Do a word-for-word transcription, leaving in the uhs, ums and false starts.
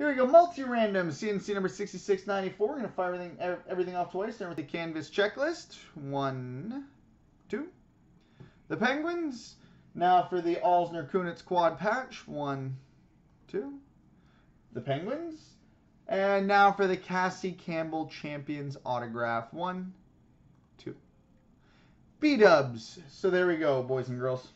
Here we go, multi-random C N C number sixty-six ninety-four. We're going to fire everything, everything off twice. Start with the canvas checklist. One, two. The Penguins. Now for the Allsner Kunitz quad patch. One, two. The Penguins. And now for the Cassie Campbell Champions autograph. One, two. B-dubs. So there we go, boys and girls.